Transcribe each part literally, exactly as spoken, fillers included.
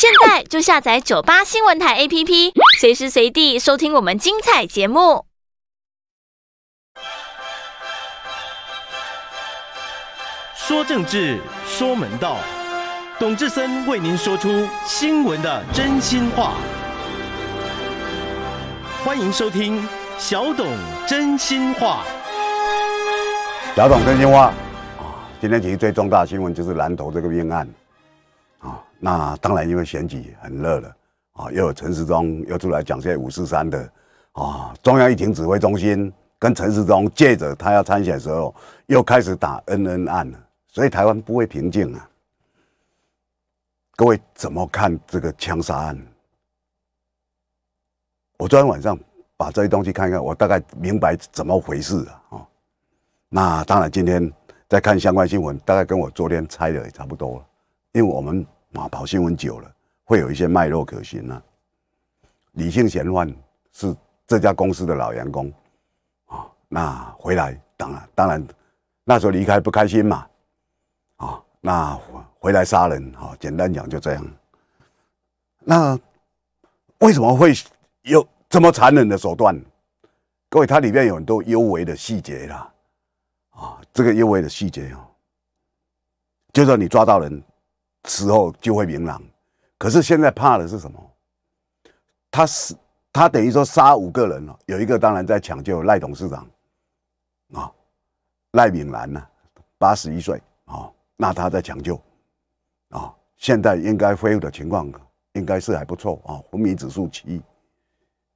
现在就下载九八新闻台 A P P， 随时随地收听我们精彩节目。说政治，说门道，董智森为您说出新闻的真心话。欢迎收听《小董真心话》。小董真心话啊，今天其实最重大的新闻就是南投这个命案。啊，那当然，因为选举很热了，啊，又有陈时中又出来讲些五四三的，啊，中央疫情指挥中心跟陈时中借着他要参选的时候，又开始打恩恩案了，所以台湾不会平静啊。各位怎么看这个枪杀案？我昨天晚上把这些东西看一看，我大概明白怎么回事了啊。那当然，今天再看相关新闻，大概跟我昨天猜的也差不多了。因为我们啊跑新闻久了，会有一些脉络可循啊。李姓嫌犯是这家公司的老员工，啊，那回来当然当然那时候离开不开心嘛，啊，那回来杀人啊，简单讲就这样。那为什么会有这么残忍的手段？各位，它里面有很多幽微的细节啦，啊，这个幽微的细节啊，就说你抓到人。时候就会明朗，可是现在怕的是什么？他是他等于说杀五个人了，有一个当然在抢救赖董事长，啊、哦，赖敏兰呢、啊，八十一岁啊，那他在抢救，啊、哦，现在应该恢复的情况应该是还不错啊、哦，昏迷指数七，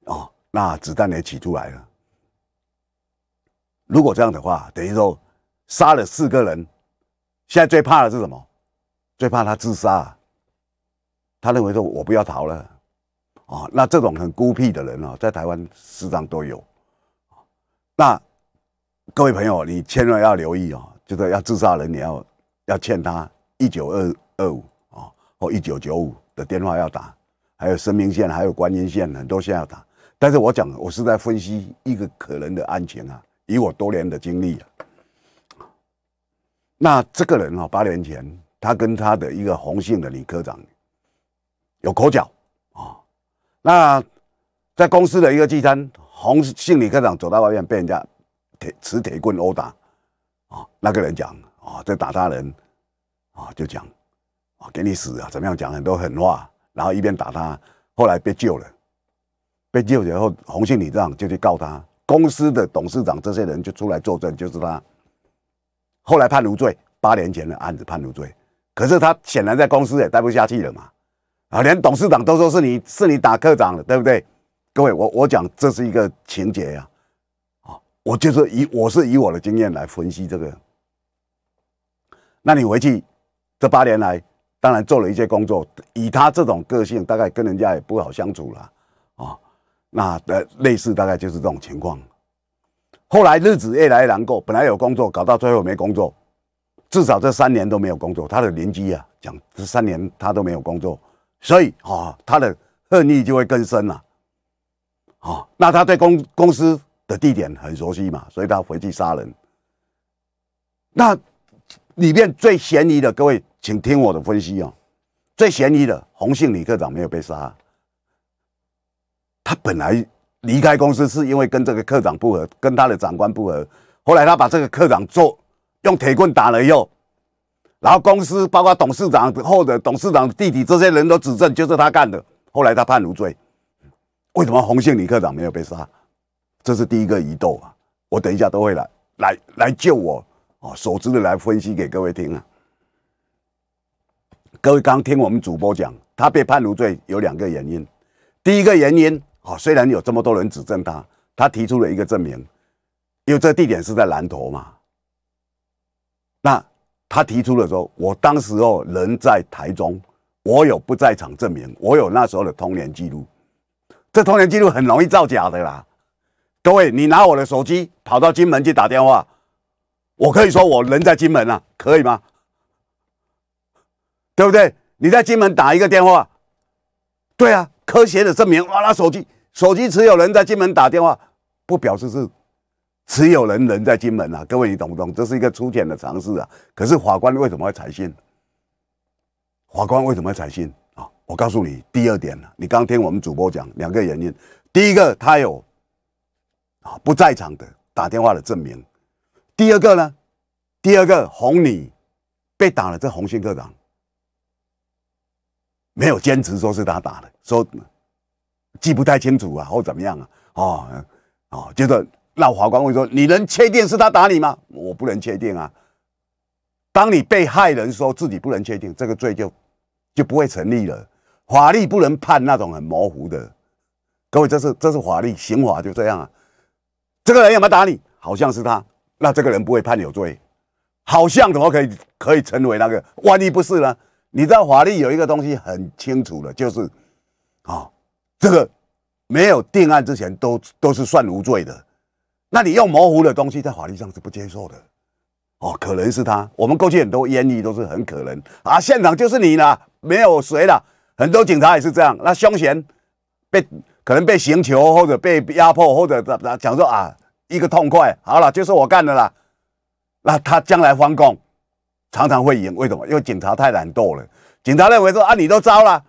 啊、哦，那子弹也取出来了。如果这样的话，等于说杀了四个人，现在最怕的是什么？最怕他自杀，他认为说我不要逃了，啊、哦，那这种很孤僻的人啊、哦，在台湾市场都有。那各位朋友，你千万要留意哦，就是要自杀人，你要要欠他一九二二五啊或一九九五的电话要打，还有生命线，还有观音线，很多线要打。但是我讲，我是在分析一个可能的案情啊，以我多年的经历啊，那这个人啊、哦，八年前。他跟他的一个洪姓的女科长有口角啊、哦，那在公司的一个聚餐，洪姓女科长走到外面被人家铁持铁棍殴打啊、哦，那个人讲啊，在、哦、打他人啊、哦，就讲啊、哦，给你死啊，怎么样讲很多狠话，然后一边打他，后来被救了，被救以后，洪姓女科长就去告他，公司的董事长这些人就出来作证，就是他，后来判无罪，八年前的案子判无罪。可是他显然在公司也待不下去了嘛，啊，连董事长都说是你是你打科长了，对不对？各位，我我讲这是一个情节呀、啊，啊，我就是以我是以我的经验来分析这个。那你回去这八年来，当然做了一些工作，以他这种个性，大概跟人家也不好相处了，啊，那呃类似大概就是这种情况。后来日子越来越难过，本来有工作，搞到最后没工作。至少这三年都没有工作，他的邻居啊讲这三年他都没有工作，所以啊、哦、他的恨意就会更深了、啊。好、哦，那他对公公司的地点很熟悉嘛，所以他回去杀人。那里面最嫌疑的，各位请听我的分析哦，最嫌疑的洪姓女科长没有被杀，他本来离开公司是因为跟这个科长不合，跟他的长官不合，后来他把这个科长做。用铁棍打了以后，然后公司包括董事长或者董事长弟弟这些人都指证就是他干的。后来他判无罪，为什么洪姓女科长没有被杀？这是第一个疑窦啊！我等一下都会来来来就我哦所知的来分析给各位听啊。各位刚听我们主播讲，他被判无罪有两个原因。第一个原因啊、哦，虽然有这么多人指证他，他提出了一个证明，因为这地点是在南投嘛。那他提出的时候，我当时候人在台中，我有不在场证明，我有那时候的通联记录，这通联记录很容易造假的啦。各位，你拿我的手机跑到金门去打电话，我可以说我人在金门啊，可以吗？对不对？你在金门打一个电话，对啊，科学的证明，哇，那手机手机持有人在金门打电话，不表示是。持有人人在金门啊，各位你懂不懂？这是一个粗浅的尝试啊。可是法官为什么会采信？法官为什么会采信啊？我告诉你，第二点，你刚听我们主播讲两个原因。第一个，他有啊不在场的打电话的证明。第二个呢，第二个红你被打了，这红星科长没有坚持说是他打的，说记不太清楚啊，或怎么样啊，哦哦，接着那法官会说，你能确定是他打你吗？我不能确定啊。当你被害人说自己不能确定，这个罪就就不会成立了。法律不能判那种很模糊的，各位，这是这是法律，刑法就这样啊。这个人有没有打你？好像是他，那这个人不会判有罪，好像怎么可以可以成为那个？万一不是呢？你知道法律有一个东西很清楚的，就是啊、哦，这个没有定案之前都都是算无罪的。那你用模糊的东西在法律上是不接受的。哦，可能是他。我们过去很多冤狱都是很可能啊，现场就是你啦，没有谁啦。很多警察也是这样。那凶嫌被可能被刑求或者被压迫，或者讲说啊，一个痛快，好了，就是我干的啦。那他将来翻供，常常会赢。为什么？因为警察太懒惰了。警察认为说啊，你都招了，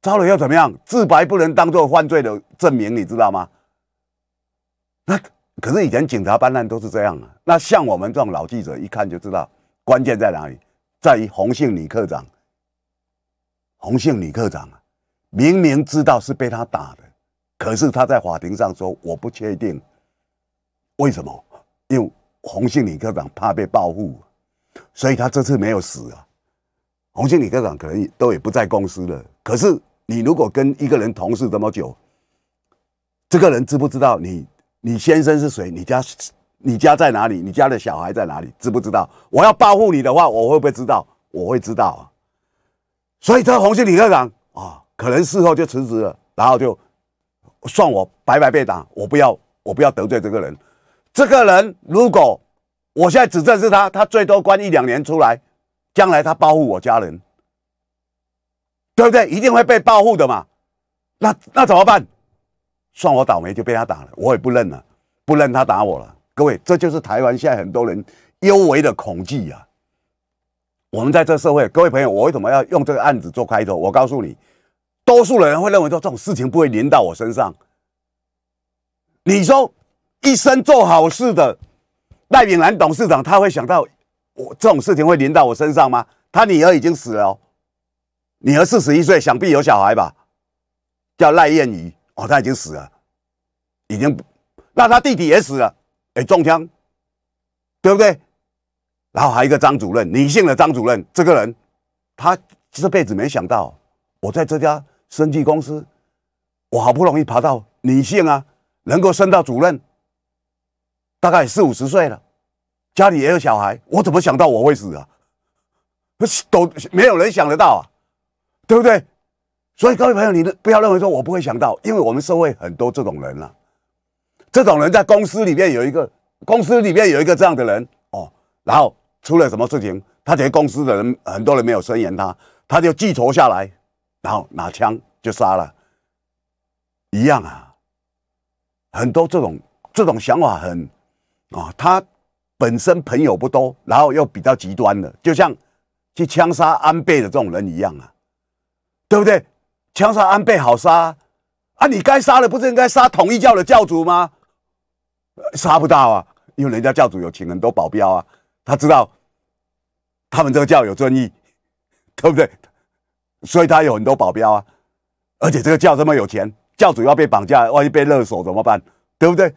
招了又怎么样？自白不能当做犯罪的证明，你知道吗？那。可是以前警察办案都是这样啊，那像我们这种老记者一看就知道，关键在哪里？在于洪姓女科长。洪姓女科长啊，明明知道是被他打的，可是他在法庭上说我不确定，为什么？因为洪姓女科长怕被报复，所以他这次没有死啊。洪姓女科长可能都也不在公司了，可是你如果跟一个人同事这么久，这个人知不知道你？你先生是谁？你家你家在哪里？你家的小孩在哪里？知不知道？我要报复你的话，我会不会知道？我会知道啊。所以这洪姓李科长啊、哦，可能事后就辞职了，然后就算我白白被打，我不要，我不要得罪这个人。这个人如果我现在指证是他，他最多关一两年出来，将来他报复我家人，对不对？一定会被报复的嘛。那那怎么办？算我倒霉就被他打了，我也不认了，不认他打我了。各位，这就是台湾现在很多人幽微的恐惧啊。我们在这社会，各位朋友，我为什么要用这个案子做开头？我告诉你，多数人会认为说这种事情不会临到我身上。你说一生做好事的赖炳南董事长，他会想到我这种事情会临到我身上吗？他女儿已经死了、哦，女儿四十一岁，想必有小孩吧，叫赖燕瑜。哦，他已经死了，已经，那他弟弟也死了，哎，中枪，对不对？然后还有一个张主任，女性的张主任，这个人，他这辈子没想到，我在这家生技公司，我好不容易爬到女性啊，能够升到主任，大概四五十岁了，家里也有小孩，我怎么想到我会死啊？都没有人想得到啊，对不对？所以各位朋友，你不要认为说我不会想到，因为我们社会很多这种人啊，这种人在公司里面有一个，公司里面有一个这样的人哦，然后出了什么事情，他觉得公司的人很多人没有声援他，他就记仇下来，然后拿枪就杀了，一样啊，很多这种这种想法很啊、哦，他本身朋友不多，然后又比较极端的，就像去枪杀安倍的这种人一样啊，对不对？枪杀安倍好杀啊！啊你该杀的不是应该杀统一教的教主吗？杀不到啊，因为人家教主有请很多保镖啊，他知道他们这个教有正义，对不对？所以他有很多保镖啊，而且这个教这么有钱，教主要被绑架，万一被勒索怎么办？对不对？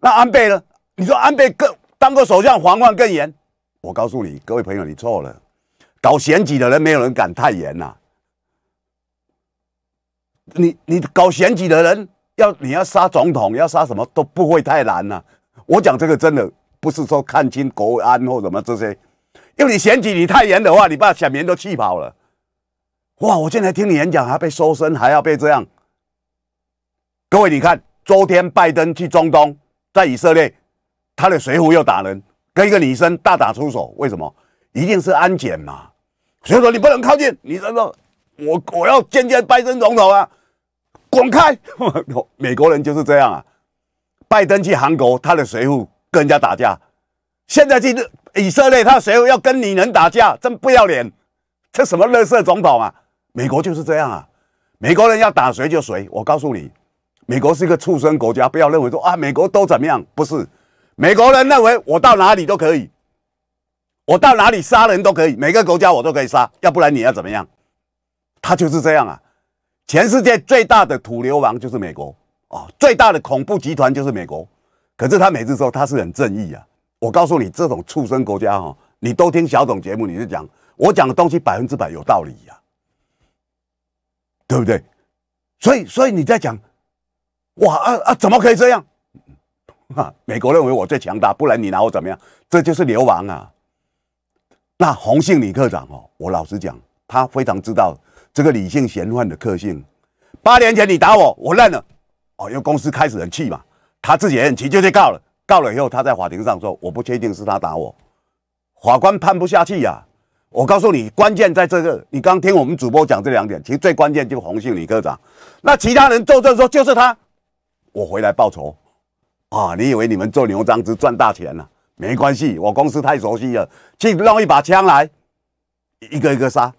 那安倍呢？你说安倍更当过首相，防范更严。我告诉你，各位朋友，你错了，搞选举的人没有人敢太严呐、啊。你你搞选举的人，要你要杀总统，要杀什么都不会太难呐、啊。我讲这个真的不是说看清国安或什么这些，因为你选举你太严的话，你把选民都气跑了。哇！我现在听你演讲还被搜身，还要被这样。各位，你看昨天拜登去中东，在以色列，他的水壶又打人，跟一个女生大打出手，为什么？一定是安检嘛。所以说你不能靠近，你这个我我要见见拜登总统啊！滚开！美国人就是这样啊。拜登去韩国，他的随扈跟人家打架；现在去以色列，他的随扈要跟女人打架，真不要脸！这什么垃圾总统啊！美国就是这样啊，美国人要打谁就谁。我告诉你，美国是一个畜生国家，不要认为说啊，美国都怎么样，不是。美国人认为我到哪里都可以，我到哪里杀人都可以，每个国家我都可以杀，要不然你要怎么样？他就是这样啊。全世界最大的土流氓就是美国哦，最大的恐怖集团就是美国。可是他每次说他是很正义啊，我告诉你，这种畜生国家哈、哦，你都听小董节目，你就讲我讲的东西百分之百有道理呀、啊，对不对？所以，所以你在讲，哇啊啊，怎么可以这样？啊！美国认为我最强大，不然你拿我怎么样？这就是流氓啊！那洪信李科长哦，我老实讲，他非常知道这个理性嫌犯的个性。八年前你打我，我认了。哦，因为公司开始很气嘛，他自己也很气，就去告了。告了以后，他在法庭上说：“我不确定是他打我。”法官判不下去呀、啊！我告诉你，关键在这个。你刚听我们主播讲这两点，其实最关键就是洪信李科长。那其他人作证说就是他，我回来报仇。啊！你以为你们做牛樟芝赚大钱了、啊？没关系，我公司太熟悉了，去弄一把枪来，一个一个杀。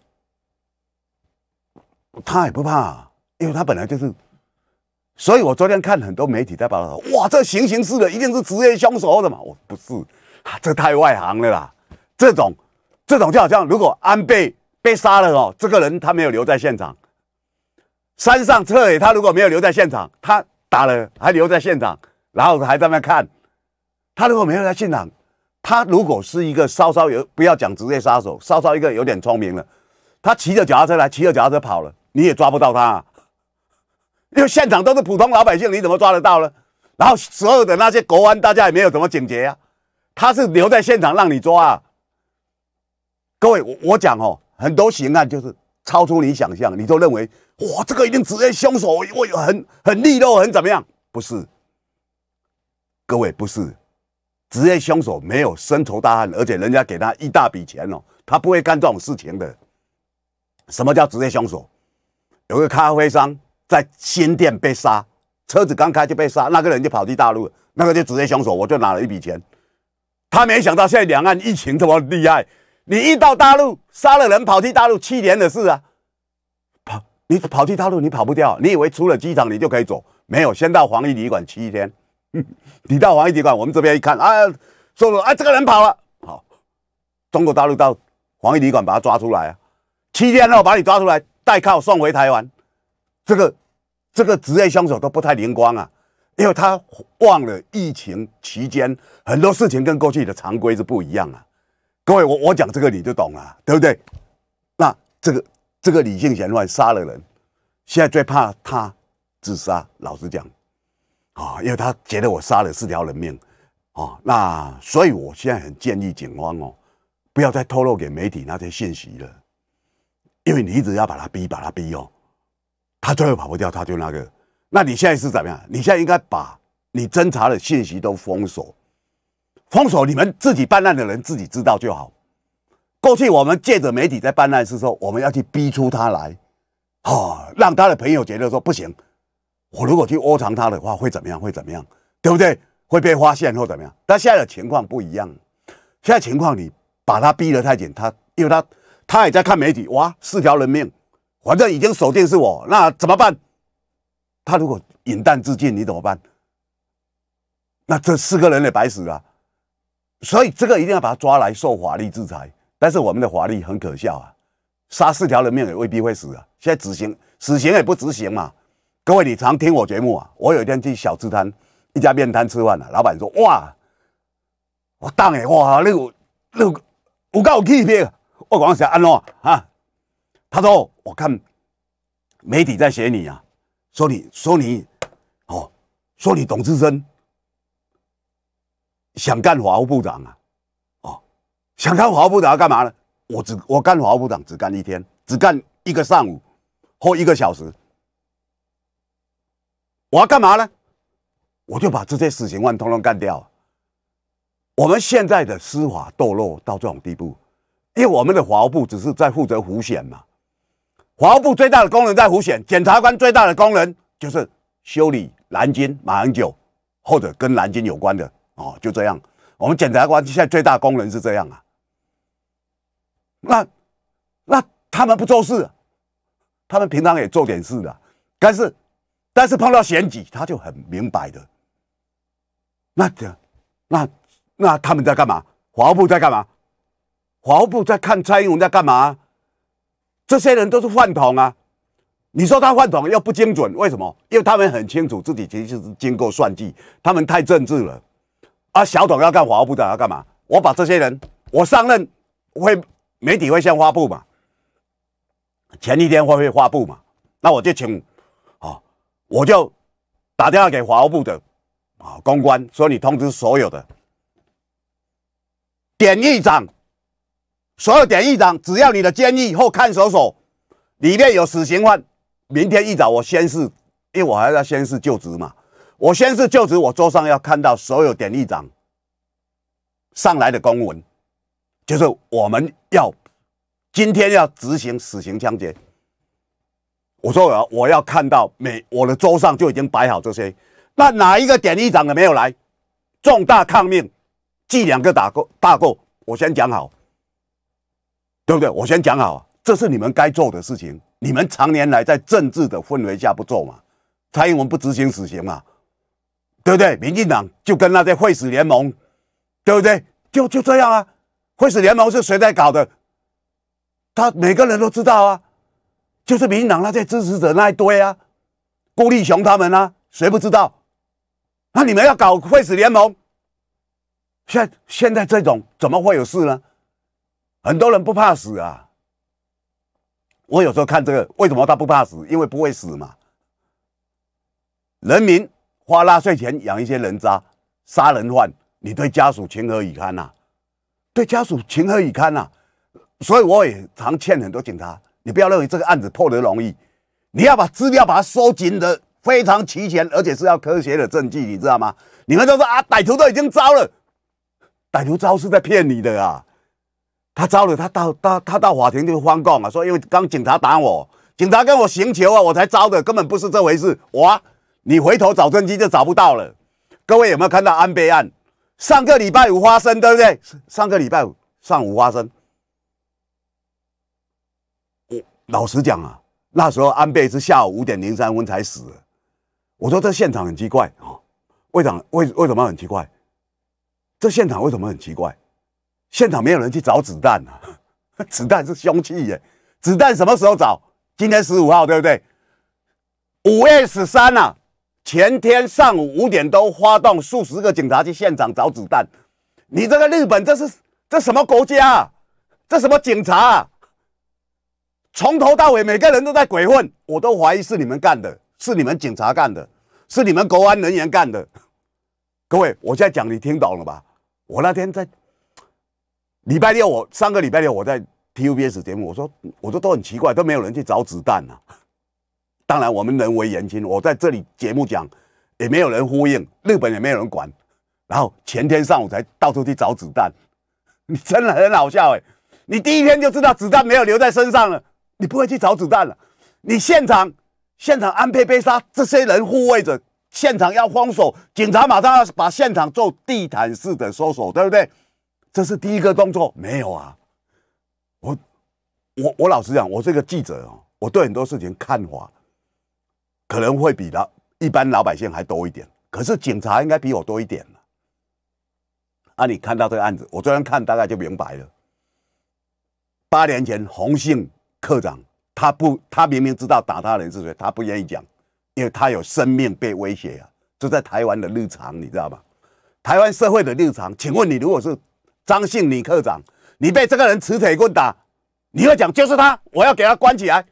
他也不怕、啊，因为他本来就是。所以我昨天看很多媒体在报道，哇，这行刑式的一定是职业凶手的嘛？我不是、啊，这太外行了啦。这种，这种就好像如果安倍被杀了哦，这个人他没有留在现场，山上彻也他如果没有留在现场，他打了还留在现场。然后还在那看，他如果没有在现场，他如果是一个稍稍有不要讲职业杀手，稍稍一个有点聪明了，他骑着脚踏车来，骑着脚踏车跑了，你也抓不到他、啊，因为现场都是普通老百姓，你怎么抓得到呢？然后所有的那些国安大家也没有怎么警觉啊，他是留在现场让你抓、啊。各位，我我讲哦，很多刑案就是超出你想象，你都认为哇，这个一定职业凶手，我很很利落，很怎么样？不是。各位不是，职业凶手没有深仇大恨，而且人家给他一大笔钱哦，他不会干这种事情的。什么叫职业凶手？有个咖啡商在新店被杀，车子刚开就被杀，那个人就跑去大陆了，那个就职业凶手，我就拿了一笔钱。他没想到现在两岸疫情这么厉害，你一到大陆杀了人跑去大陆，七年的事啊，跑你跑去大陆你跑不掉，你以为出了机场你就可以走？没有，先到防疫旅馆七天。你到防疫旅馆，我们这边一看啊，说说啊，这个人跑了，好，中国大陆到防疫旅馆把他抓出来啊，七天后把你抓出来，带铐送回台湾，这个这个职业凶手都不太灵光啊，因为他忘了疫情期间很多事情跟过去的常规是不一样啊。各位，我我讲这个你就懂了、啊，对不对？那这个这个理性嫌犯杀了人，现在最怕他自杀，老实讲。啊、哦，因为他觉得我杀了四条人命，啊、哦，那所以我现在很建议警方哦，不要再透露给媒体那些信息了，因为你一直要把他逼，把他逼哦，他最后跑不掉，他就那个。那你现在是怎么样？你现在应该把你侦查的信息都封锁，封锁你们自己办案的人自己知道就好。过去我们借着媒体在办案是说，我们要去逼出他来，哦，让他的朋友觉得说不行。我如果去窝藏他的话，会怎么样？会怎么样？对不对？会被发现或怎么样？但现在的情况不一样，现在情况你把他逼得太紧，他因为他他也在看媒体，哇，四条人命，反正已经锁定是我，那怎么办？他如果饮弹自尽，你怎么办？那这四个人也白死了、啊，所以这个一定要把他抓来受法律制裁。但是我们的法律很可笑啊，杀四条人命也未必会死啊，现在执行死刑也不执行嘛。各位，你常听我节目啊！我有一天去小吃摊一家面摊吃饭啊，老板说：“哇，我当诶，哇，那个那个有够有气魄。”我讲是安怎啊？他说：“我看媒体在写你啊，说你说你哦，说你董志生想干法务部长啊，哦，想干法务部长干嘛呢？我只我干法务部长只干一天，只干一个上午或一个小时。”我要干嘛呢？我就把这些死刑犯通通干掉。我们现在的司法堕落到这种地步，因为我们的法务部只是在负责辅选嘛。法务部最大的功能在辅选，检察官最大的功能就是修理蓝鲸、马英九或者跟蓝鲸有关的哦，就这样。我们检察官现在最大功能是这样啊。那那他们不做事，他们平常也做点事的，但是但是碰到选举，他就很明白的。那那那他们在干嘛？法务部在干嘛？法务部在看蔡英文在干嘛？这些人都是饭桶啊！你说他饭桶又不精准，为什么？因为他们很清楚自己其实是经过算计，他们太政治了。啊，小董要干法务部长要干嘛？我把这些人，我上任会媒体会先发布嘛？ 前一天会会发布嘛？那我就请，啊，我就打电话给法务部的啊公关，说你通知所有的典狱长，所有典狱长，只要你的监狱或看守所里面有死刑犯，明天一早我宣誓，因为我还要宣誓就职嘛，我宣誓就职，我桌上要看到所有典狱长上来的公文，就是我们要。 今天要执行死刑枪决，我说我要我要看到每我的桌上就已经摆好这些，那哪一个典狱长的没有来？重大抗命，记两个打过大过，我先讲好，对不对？我先讲好，这是你们该做的事情。你们常年来在政治的氛围下不做嘛？蔡英文不执行死刑嘛？对不对？民进党就跟那些会死联盟，对不对？就就这样啊！会死联盟是谁在搞的？ 他每个人都知道啊，就是民进党那些支持者那一堆啊，郭立雄他们啊，谁不知道？那你们要搞会死联盟，现在现在这种怎么会有事呢？很多人不怕死啊。我有时候看这个，为什么他不怕死？因为不会死嘛。人民花纳税钱养一些人渣、杀人犯，你对家属情何以堪呐？对家属情何以堪呐？ 所以我也常劝很多警察，你不要认为这个案子破得容易，你要把资料把它收紧的非常齐全，而且是要科学的证据，你知道吗？你们都说啊，歹徒都已经招了，歹徒招是在骗你的啊！他招了，他到他他到法庭就翻供啊，说因为刚警察打我，警察跟我刑求啊，我才招的，根本不是这回事。哇，你回头找证据就找不到了。各位有没有看到安倍案？上个礼拜五发生，对不对？上个礼拜五上午发生。 老实讲啊，那时候安倍是下午五点零三分才死的。我说这现场很奇怪啊、哦，为什么为为什么很奇怪？这现场为什么很奇怪？现场没有人去找子弹啊，子弹是凶器耶，子弹什么时候找？今天十五号对不对？五月十三啊，前天上午五点多发动数十个警察去现场找子弹。你这个日本这是这什么国家、啊？这什么警察、啊？ 从头到尾，每个人都在鬼混，我都怀疑是你们干的，是你们警察干的，是你们国安人员干的。各位，我现在讲你听懂了吧？我那天在礼拜六我，我上个礼拜六我在 T V B S 节目，我说我说都很奇怪，都没有人去找子弹啊。当然，我们人为言轻，我在这里节目讲，也没有人呼应，日本也没有人管。然后前天上午才到处去找子弹，你真的很好笑哎、欸！你第一天就知道子弹没有留在身上了。 你不会去找子弹了，你现场现场安倍被杀，这些人护卫着现场要封锁，警察马上要把现场做地毯式的搜索，对不对？这是第一个动作，没有啊。我我我老实讲，我这个记者哦，我对很多事情看法可能会比老一般老百姓还多一点，可是警察应该比我多一点了。啊，你看到这个案子，我昨天看大概就明白了。八年前洪姓 科长，他不，他明明知道打他的人是谁，他不愿意讲，因为他有生命被威胁啊！这在台湾的日常，你知道吗？台湾社会的日常。请问你，如果是张姓女科长，你被这个人持铁棍打，你会讲就是他，我要给他关起来。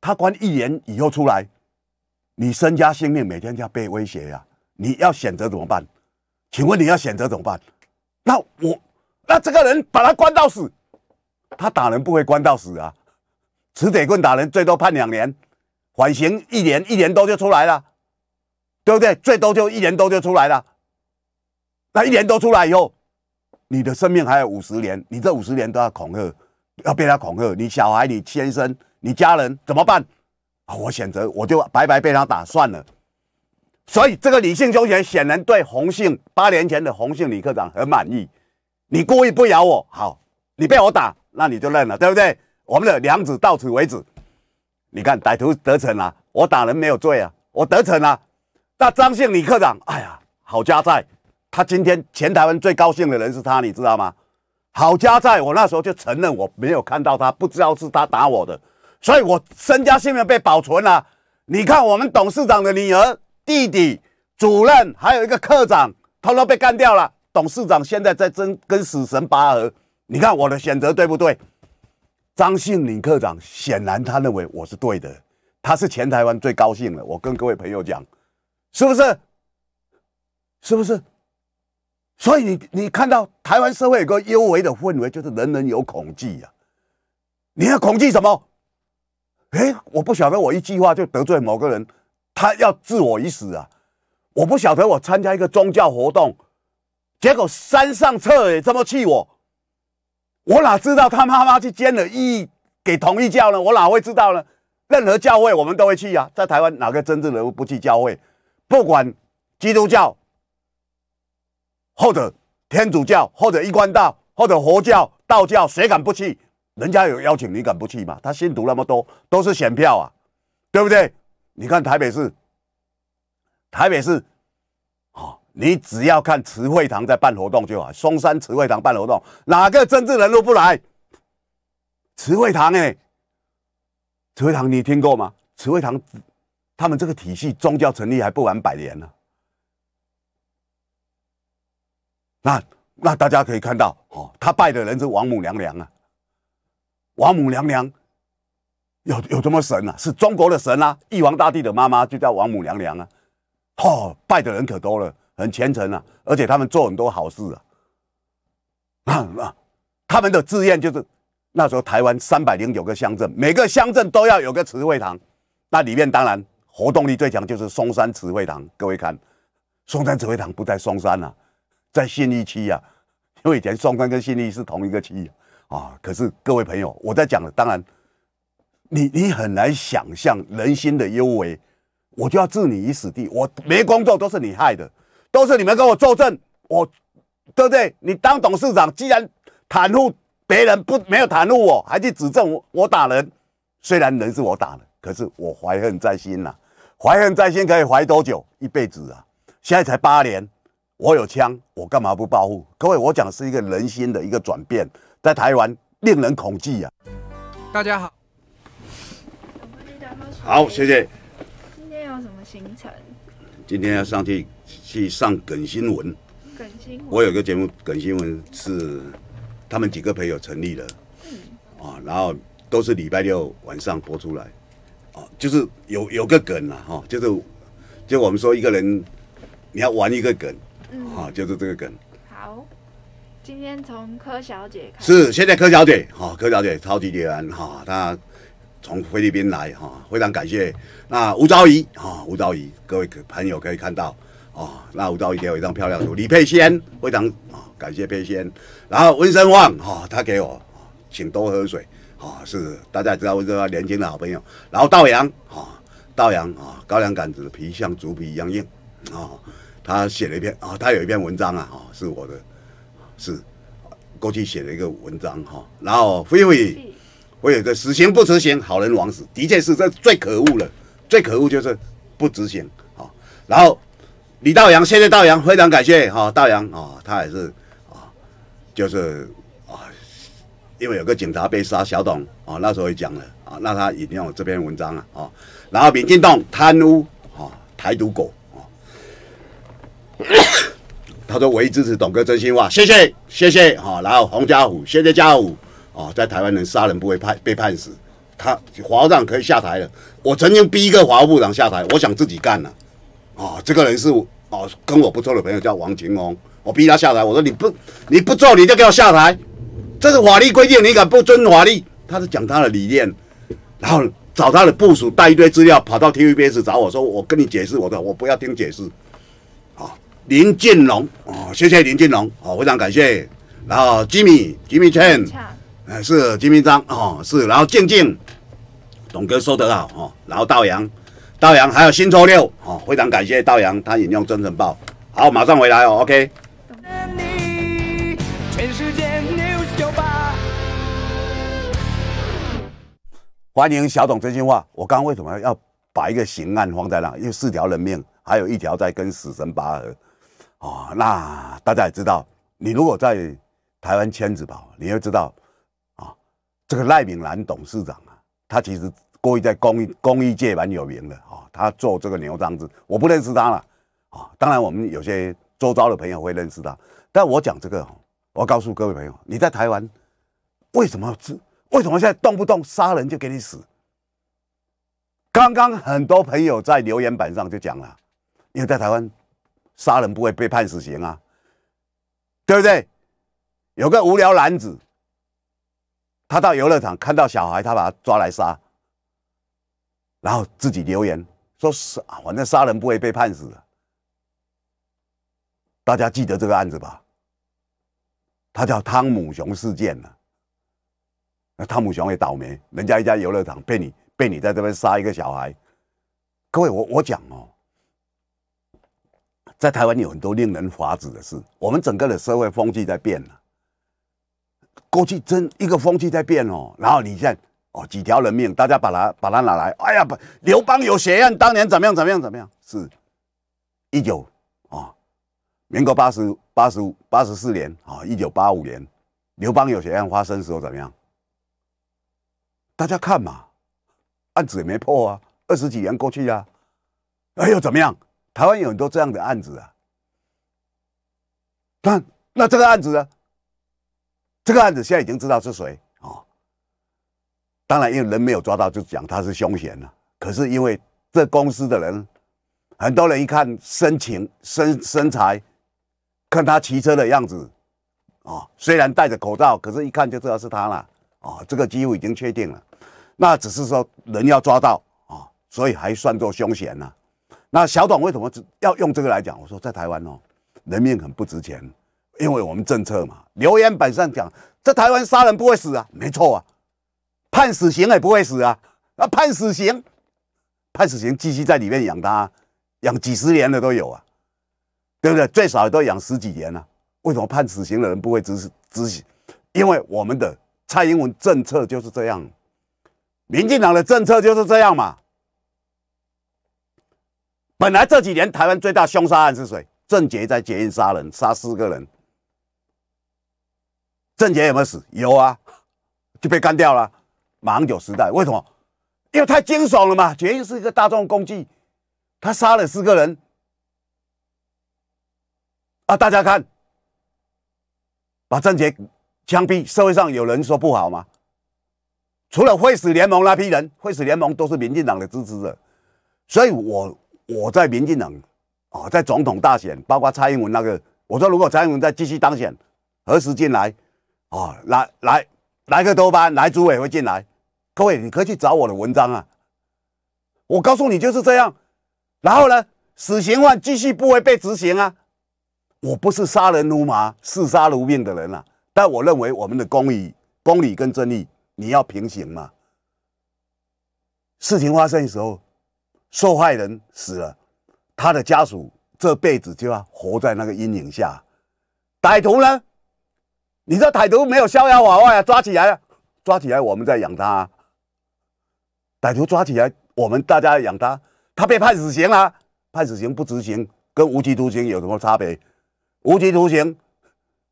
他关一年以后出来，你身家性命每天要被威胁啊！你要选择怎么办？请问你要选择怎么办？那我，那这个人把他关到死，他打人不会关到死啊！ 持铁棍打人最多判两年，缓刑一年，一年多就出来了，对不对？最多就一年多就出来了。那一年多出来以后，你的生命还有五十年，你这五十年都要恐吓，要被他恐吓。你小孩、你先生、你家人怎么办？啊，我选择我就白白被他打算了。所以这个李姓凶嫌显然对洪姓八年前的洪姓李科长很满意。你故意不咬我，好，你被我打，那你就认了，对不对？ 我们的梁子到此为止，你看歹徒得逞了、啊，我打人没有罪啊，我得逞了、啊。那张姓李科长，哎呀，好家在，他今天前台湾最高兴的人是他，你知道吗？好家在，我那时候就承认我没有看到他，不知道是他打我的，所以我身家性命被保存了、啊。你看我们董事长的女儿、弟弟、主任，还有一个科长，通通被干掉了。董事长现在在争跟死神拔河，你看我的选择对不对？张信林科长显然他认为我是对的，他是前台湾最高兴了。我跟各位朋友讲，是不是？是不是？所以你你看到台湾社会有个幽微的氛围，就是人人有恐惧啊。你要恐惧什么？哎，我不晓得我一句话就得罪某个人，他要置我于死啊！我不晓得我参加一个宗教活动。结果山上彻也这么气我，我哪知道他妈妈去捐了一亿给同一教呢？我哪会知道呢？任何教会我们都会去啊，在台湾哪个政治人物不去教会？不管基督教，或者天主教，或者一贯道，或者佛教、道教，谁敢不去？人家有邀请，你敢不去吗？他信徒那么多，都是选票啊，对不对？你看台北市，台北市。你只要看慈惠堂在办活动就好，松山慈惠堂办活动，哪个政治人物不来？慈惠堂哎、欸，慈惠堂你听过吗？慈惠堂他们这个体系宗教成立还不满百年呢、啊。那那大家可以看到，哦，他拜的人是王母娘娘啊，王母娘娘有有这么神啊？是中国的神啊，玉皇大帝的妈妈就叫王母娘娘啊，哦，拜的人可多了。很虔诚啊，而且他们做很多好事啊。啊啊他们的志愿就是，那时候台湾三百零九个乡镇，每个乡镇都要有个慈惠堂。那里面当然活动力最强就是松山慈惠堂。各位看，松山慈惠堂不在松山啊，在信义区啊。因为以前松山跟信义是同一个区啊。啊可是各位朋友，我在讲的，当然你你很难想象人心的幽微，我就要置你于死地，我没工作都是你害的。都是你们跟我作证，我对不对？你当董事长，既然袒护别人不没有袒护我，还去指证我我打人，虽然人是我打的，可是我怀恨在心呐、啊。怀恨在心可以怀多久？一辈子啊！现在才八年，我有枪，我干嘛不报复？各位，我讲是一个人心的一个转变，在台湾令人恐惧啊！大家好，好，谢谢。今天有什么行程？今天要上去。去上梗新闻，梗新闻，我有个节目，梗新闻是他们几个朋友成立的，嗯，啊，然后都是礼拜六晚上播出来，啊，就是有有个梗啦，哈、啊，就是就我们说一个人你要玩一个梗，嗯，啊，就是这个梗。好，今天从柯小姐开始，是现在柯小姐，哈、啊，柯小姐超级厉害，哈、啊，她从菲律宾来，哈、啊，非常感谢。那吴昭仪，哈、啊，吴昭仪，各位朋友可以看到。哦，那吴道一给我一张漂亮图，李佩仙非常啊、哦，感谢佩仙。然后温生旺哈、哦，他给我、哦、请多喝水啊、哦，是大家知道温生旺年轻的好朋友。然后道阳啊，道阳啊，高粱杆子的皮像竹皮一样硬啊、哦。他写了一篇啊、哦，他有一篇文章啊，哦、是我的，是过去写了一个文章哈、哦。然后菲菲，我有个死刑不执行，好人枉死，的确是这最可恶了，最可恶就是不执行啊、哦。然后。李道阳，谢谢道阳，非常感谢哈、哦，道阳啊、哦，他也是啊、哦，就是啊、哦，因为有个警察被杀，小董啊、哦，那时候也讲了啊、哦，那他引用这篇文章啊啊、哦，然后民进党贪污啊、哦，台独狗啊、哦，他说唯一支持董哥真心话，谢谢谢谢哈、哦，然后洪家虎，谢谢家虎啊、哦，在台湾人杀人不会判被判死，他华部长可以下台了，我曾经逼一个华部长下台，我想自己干了。哦，这个人是哦，跟我不错的朋友叫王晴红，我逼他下台。我说你不你不做，你就给我下台，这是法律规定，你敢不遵法律？他是讲他的理念，然后找他的部署带一堆资料，跑到 T V B S 找我说，我跟你解释，我的我不要听解释。啊、哦，林进龙哦，谢谢林进龙哦，非常感谢。然后吉米吉米陈，呃是吉米张哦是，然后静静，董哥说得好哦，然后道阳。道阳还有新周六，好、哦，非常感谢道阳，他引用《真人报》。好，马上回来哦 ，OK。欢迎小董真心话。我刚刚为什么要把一个刑案放在那？因为四条人命，还有一条在跟死神拔河。哦，那大家也知道，你如果在台湾圈子跑，你会知道，啊、哦，这个赖敏兰董事长啊，他其实过去在公益公益界蛮有名的啊、哦。他做这个牛樟芝，我不认识他了啊、哦。当然，我们有些周遭的朋友会认识他，但我讲这个，我告诉各位朋友，你在台湾为什么是？ 为什么现在动不动杀人就给你死？刚刚很多朋友在留言板上就讲了，因为在台湾杀人不会被判死刑啊，对不对？有个无聊男子，他到游乐场看到小孩，他把他抓来杀，然后自己留言说是啊，反正杀人不会被判死的。大家记得这个案子吧？他叫汤姆熊事件呢、啊。 那汤姆熊也倒霉，人家一家游乐场被你被你在这边杀一个小孩。各位，我我讲哦，在台湾有很多令人发指的事。我们整个的社会风气在变了，过去真一个风气在变哦。然后你现在哦几条人命，大家把它把它拿来，哎呀，刘邦有血案，当年怎么样怎么样怎么样？是一九啊，民国八十八十五八十四年啊，一九八五年刘邦有血案发生时候怎么样？ 大家看嘛，案子也没破啊，二十几年过去啊，哎呦怎么样？台湾有很多这样的案子啊。那那这个案子呢？这个案子现在已经知道是谁啊、哦。当然，因为人没有抓到，就讲他是凶嫌了。可是因为这公司的人，很多人一看身情、身身材，看他骑车的样子啊、哦，虽然戴着口罩，可是一看就知道是他了啊、哦。这个几乎已经确定了。 那只是说人要抓到啊、哦，所以还算作凶嫌呢。那小董为什么要用这个来讲？我说在台湾哦，人命很不值钱，因为我们政策嘛。留言板上讲，在台湾杀人不会死啊，没错啊，判死刑也不会死啊。啊，判死刑，判死刑继续在里面养他、啊，养几十年的都有啊，对不对？最少也都养十几年啊。为什么判死刑的人不会执执行？因为我们的蔡英文政策就是这样。 民进党的政策就是这样嘛。本来这几年台湾最大凶杀案是谁？郑捷在捷运杀人，杀四个人。郑捷有没有死？有啊，就被干掉了。马英九时代为什么？因为太惊悚了嘛。捷运是一个大众工具，他杀了四个人。啊，大家看，把郑捷枪毙，社会上有人说不好吗？ 除了会死联盟那批人，会死联盟都是民进党的支持者，所以我我在民进党啊、哦，在总统大选，包括蔡英文那个，我说如果蔡英文再继续当选，何时进来啊、哦？来来来个多班，来主委会进来，各位你可以去找我的文章啊，我告诉你就是这样。然后呢，死刑犯继续不会被执行啊，我不是杀人如麻、视杀如命的人啊，但我认为我们的公理、公理跟正义。 你要平行嘛？事情发生的时候，受害人死了，他的家属这辈子就要活在那个阴影下。歹徒呢？你知道歹徒没有逍遥法外啊，抓起来啊，抓起来，我们在养他、啊。歹徒抓起来，我们大家养他，他被判死刑了、啊，判死刑不执行，跟无期徒刑有什么差别？无期徒刑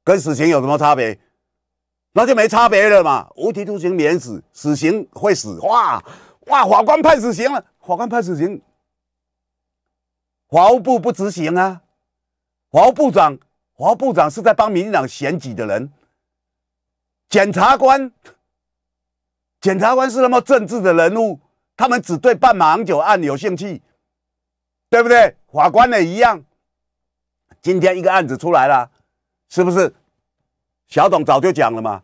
跟死刑有什么差别？ 那就没差别了嘛，无期徒刑免死，死刑会死，哇哇，法官判死刑了，法官判死刑，法务部不执行啊，法务部长，法务部长是在帮民进党选举的人，检察官，检察官是那么政治的人物，他们只对办马英九案有兴趣，对不对？法官也一样，今天一个案子出来了，是不是？ 小董早就讲了嘛，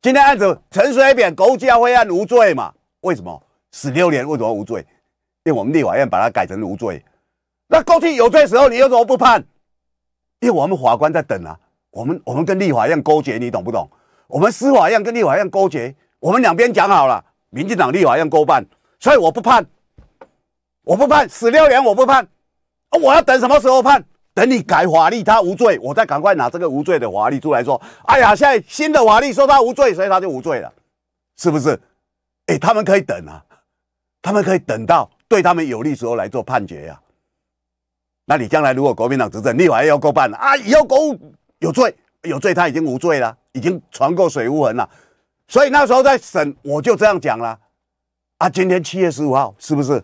今天案子陈水扁狗教会案无罪嘛？为什么十六年为什么无罪？因为我们立法院把它改成无罪。那过去有罪时候你为什么不判？因为我们法官在等啊，我们我们跟立法院勾结，你懂不懂？我们司法院跟立法院勾结，我们两边讲好了，民进党立法院勾办，所以我不判，我不判十六年我不判，啊，我要等什么时候判？ 等你改法律，他无罪，我再赶快拿这个无罪的法律出来说。哎呀，现在新的法律说他无罪，所以他就无罪了，是不是？哎、欸，他们可以等啊，他们可以等到对他们有利时候来做判决呀、啊。那你将来如果国民党执政，立法院要过半啊，以后国务有罪有罪，他已经无罪了，已经船过水无痕了。所以那时候在审，我就这样讲了啊。今天七月十五号是不是？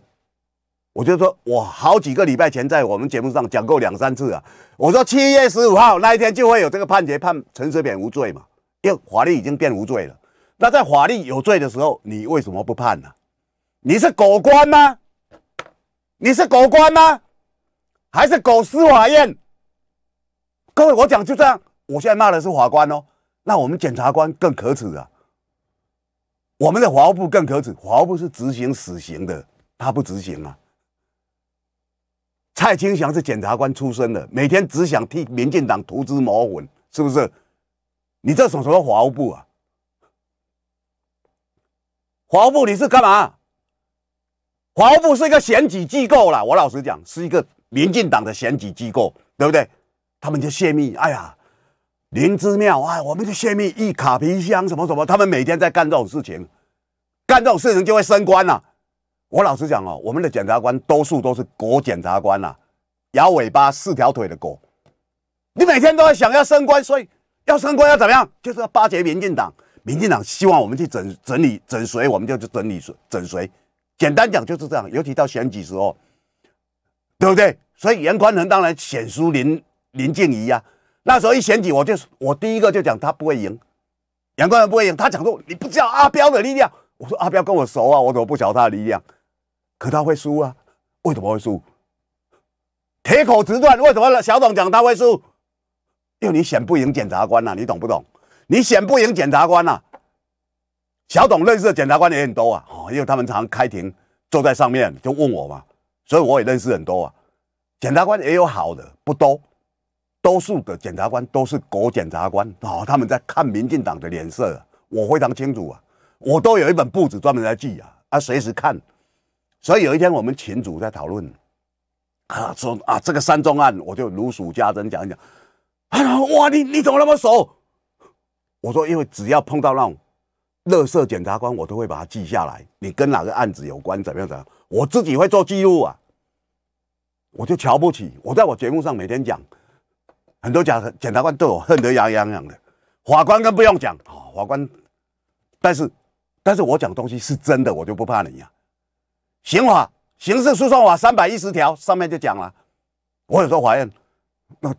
我就说我好几个礼拜前在我们节目上讲过两三次啊，我说七月十五号那一天就会有这个判决，判陈水扁无罪嘛，因为法律已经变无罪了。那在法律有罪的时候，你为什么不判呢、啊？你是狗官吗？你是狗官吗？还是狗司法院？各位，我讲就这样。我现在骂的是法官哦，那我们检察官更可耻啊！我们的法务部更可耻，法务部是执行死刑的，他不执行啊。蔡清祥是检察官出身的，每天只想替民进党涂脂抹粉，是不是？你这什么法务部啊？法务部你是干嘛？法务部是一个选举机构啦，我老实讲，是一个民进党的选举机构，对不对？他们就泄密，哎呀，林之妙，哎，我们就泄密一卡皮箱什么什么，他们每天在干这种事情，干这种事情就会升官啦、啊。我老实讲哦，我们的检察官多数都是狗检察官啦、啊，摇尾巴四条腿的狗。你每天都在想要升官，所以要升官要怎么样？就是要巴结民进党。民进党希望我们去整整理整谁，我们就去整理整谁。简单讲就是这样，尤其到选举时候，对不对？所以严宽恒当然选输林林静怡啊。那时候一选举，我就我第一个就讲他不会赢，严宽恒不会赢。他讲说你不知道阿彪的力量，我说阿彪跟我熟啊，我怎么不晓得他的力量？可他会输啊？为什么会输？铁口直断，为什么小董讲他会输？因为你选不赢检察官啊，你懂不懂？你选不赢检察官啊。小董认识的检察官也很多啊，哦，因为他们常开庭坐在上面就问我嘛，所以我也认识很多啊。检察官也有好的，不多，多数的检察官都是狗检察官哦，他们在看民进党的脸色、啊，我非常清楚啊，我都有一本簿子专门来记啊，啊，随时看。所以有一天我们群组在讨论，啊说啊这个三宗案，我就如数家珍讲一讲。啊哇，你你怎么那么熟？我说因为只要碰到那种垃圾检察官，我都会把它记下来。你跟哪个案子有关，怎么样怎么样，我自己会做记录啊。我就瞧不起，我在我节目上每天讲，很多假检察官对我恨得牙痒痒的，法官更不用讲啊、哦，法官。但是但是我讲东西是真的，我就不怕你呀、啊。刑法刑事诉讼法三百一十条上面就讲了，我有时候法院，那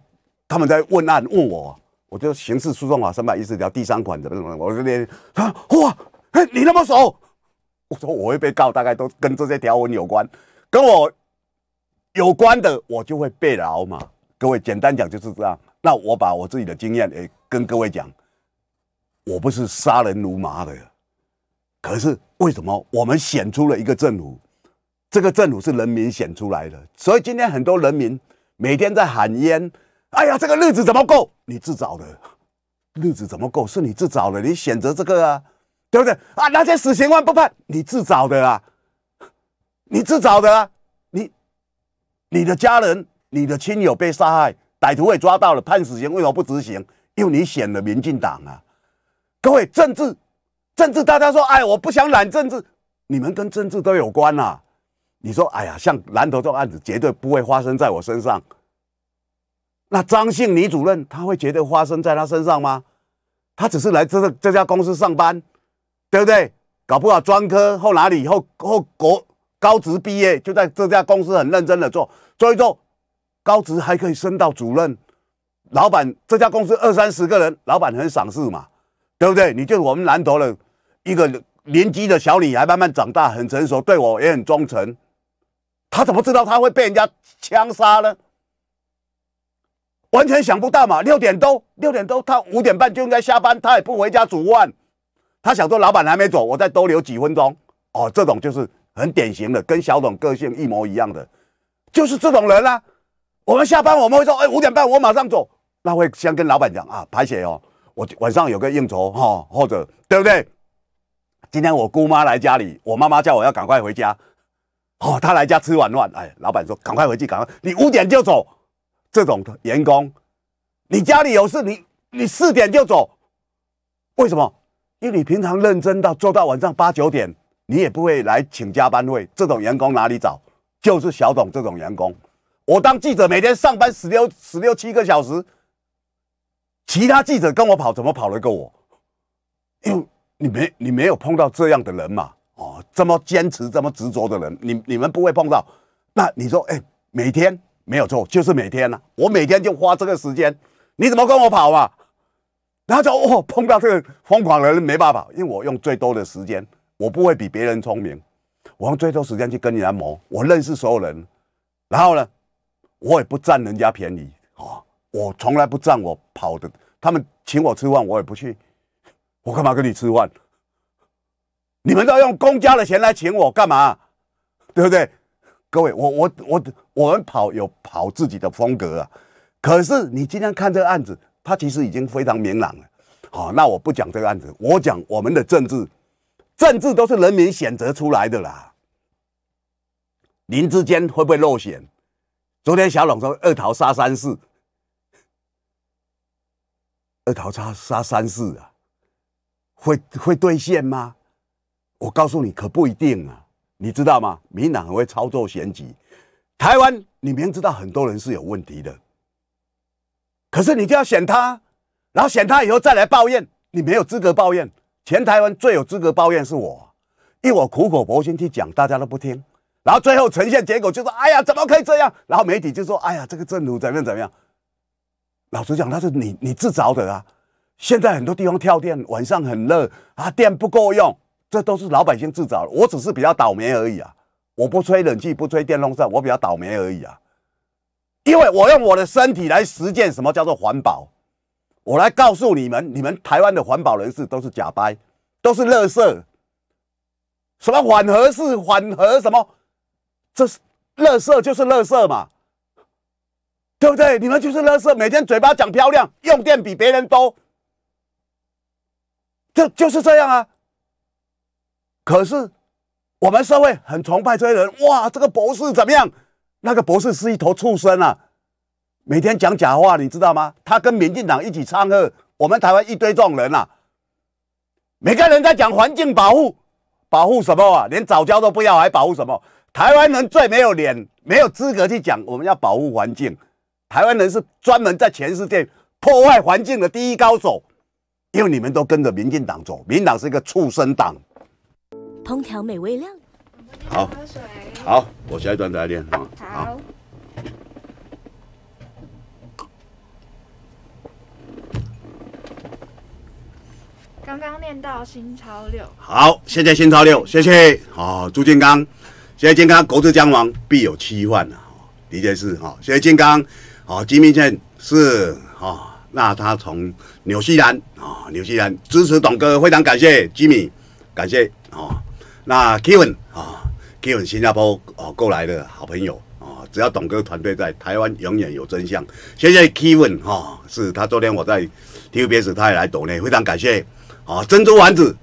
他们在问案问我，我就刑事诉讼法三百一十条第三款怎么怎么，我就连啊哇，哎你那么熟，我说我会被告，大概都跟这些条文有关，跟我有关的我就会被饶嘛。各位简单讲就是这样。那我把我自己的经验也跟各位讲，我不是杀人如麻的，可是为什么我们选出了一个政府？这个政府是人民选出来的，所以今天很多人民每天在喊冤，哎呀，这个日子怎么够？你自找的，日子怎么够是你自找的，你选择这个啊，对不对？啊，那些死刑犯不判，你自找的啊，你自找的啊，你你的家人、你的亲友被杀害，歹徒也抓到了，判死刑为什么不执行？因为你选了民进党啊！各位，政治，政治，大家说，哎，我不想染政治，你们跟政治都有关啊。你说，哎呀，像南投这种案子绝对不会发生在我身上。那张姓女主任，她会觉得发生在她身上吗？她只是来这这家公司上班，对不对？搞不好专科后哪里后后国高职毕业，就在这家公司很认真的做，做一做，高职还可以升到主任。老板这家公司二三十个人，老板很赏识嘛，对不对？你就是我们南投的一个年纪的小女孩，慢慢长大，很成熟，对我也很忠诚。他怎么知道他会被人家枪杀呢？完全想不到嘛！六点多，六点多，他五点半就应该下班，他也不回家煮饭。他想说，老板还没走，我再多留几分钟。哦，这种就是很典型的，跟小董个性一模一样的，就是这种人啊。我们下班我们会说，哎、欸，五点半我马上走，那会先跟老板讲啊，排血哦，我晚上有个应酬哈、哦，或者对不对？今天我姑妈来家里，我妈妈叫我要赶快回家。哦，他来家吃晚饭，哎，老板说赶快回去，赶快，你五点就走。这种员工，你家里有事，你你四点就走，为什么？因为你平常认真到做到晚上八九点，你也不会来请加班费，这种员工哪里找？就是小董这种员工。我当记者每天上班十六十六七个小时，其他记者跟我跑，怎么跑得过我？因为你没你没有碰到这样的人嘛，哦，这么坚持、这么执着的人，你你们不会碰到。那你说，哎、欸，每天没有错，就是每天啊，我每天就花这个时间，你怎么跟我跑嘛？然后就哦，碰到这个疯狂的人没办法，因为我用最多的时间。 我不会比别人聪明，我用最多时间去跟人家磨，我认识所有人，然后呢，我也不占人家便宜啊、哦，我从来不占我跑的，他们请我吃饭我也不去，我干嘛跟你吃饭？你们都用公家的钱来请我干嘛？对不对？各位，我我我我们跑有跑自己的风格啊，可是你今天看这个案子，它其实已经非常明朗了。好、哦，那我不讲这个案子，我讲我们的政治。 政治都是人民选择出来的啦。林志坚会不会落选？昨天小董说二桃杀三士，二桃杀杀三士啊，会会兑现吗？我告诉你，可不一定啊，你知道吗？民进党很会操作选举。台湾，你明知道很多人是有问题的，可是你就要选他，然后选他以后再来抱怨，你没有资格抱怨。 全台湾最有资格抱怨是我，因为我苦口婆心去讲，大家都不听，然后最后呈现结果就是，哎呀，怎么可以这样？然后媒体就说，哎呀，这个政府怎么样怎么样。老实讲，那是你你自找的啊！现在很多地方跳电，晚上很热啊，电不够用，这都是老百姓自找的。我只是比较倒霉而已啊！我不吹冷气，不吹电风扇，我比较倒霉而已啊！因为我用我的身体来实践什么叫做环保。 我来告诉你们，你们台湾的环保人士都是假掰，都是垃圾。什么缓和式、缓和什么，这是垃圾就是垃圾嘛，对不对？你们就是垃圾，每天嘴巴讲漂亮，用电比别人多，就就是这样啊。可是我们社会很崇拜这些人，哇，这个博士怎么样？那个博士是一头畜生啊！ 每天讲假话，你知道吗？他跟民进党一起唱和，我们台湾一堆这种人啊，每个人在讲环境保护，保护什么啊？连藻礁都不要，还保护什么？台湾人最没有脸、没有资格去讲我们要保护环境。台湾人是专门在全世界破坏环境的第一高手，因为你们都跟着民进党走，民进党是一个畜生党。烹调美味料，好，好，我下一段再练啊。好。好 刚刚念到新钞六，好，现在新钞六，谢谢。好、哦，祝健康，现在健康，国之将亡，必有其患啊！的确是哈、哦，现在健康，好、哦，金明宪是哈、哦，那他从纽西兰啊、哦，纽西兰支持董哥，非常感谢吉米，感谢哦。那 Kevin 啊、哦、，Kevin 新加坡哦过来的好朋友啊、哦，只要董哥团队在，台湾永远有真相。谢谢 Kevin 哈、哦，是他昨天我在 T V B S 他也来抖内，非常感谢。 好、哦，珍珠丸子，